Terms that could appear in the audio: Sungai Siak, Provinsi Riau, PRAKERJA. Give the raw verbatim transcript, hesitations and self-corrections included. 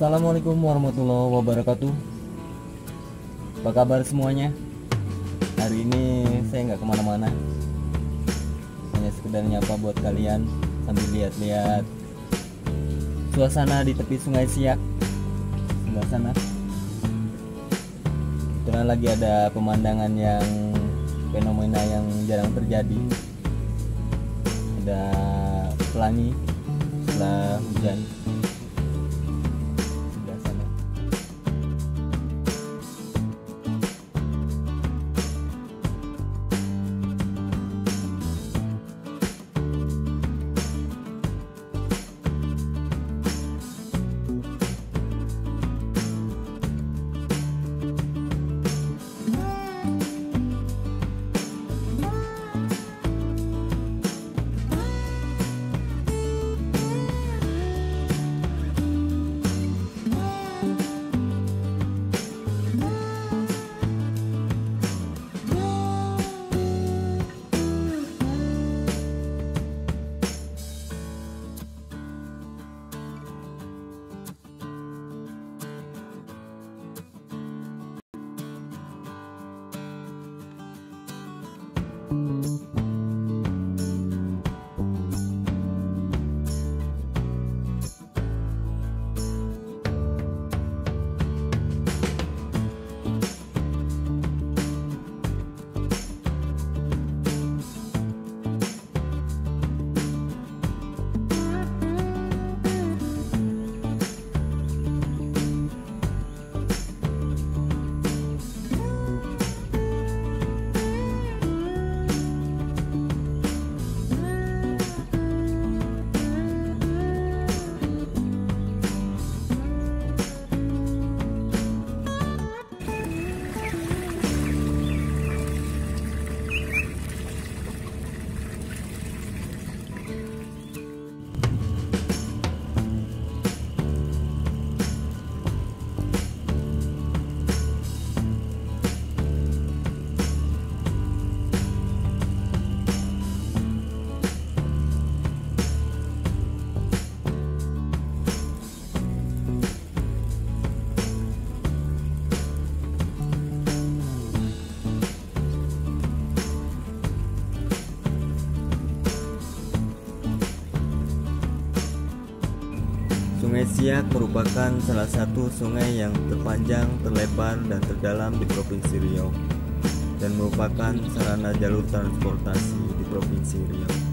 Assalamualaikum warahmatullahi wabarakatuh. Apa kabar semuanya? Hari ini saya nggak kemana-mana, hanya sekedar nyapa buat kalian sambil lihat-lihat suasana di tepi Sungai Siak sebelah sana. Karena lagi ada pemandangan yang fenomena yang jarang terjadi. Ada pelangi setelah hujan. Sungai Siak merupakan salah satu sungai yang terpanjang, terlebar, dan terdalam di Provinsi Riau dan merupakan sarana jalur transportasi di Provinsi Riau.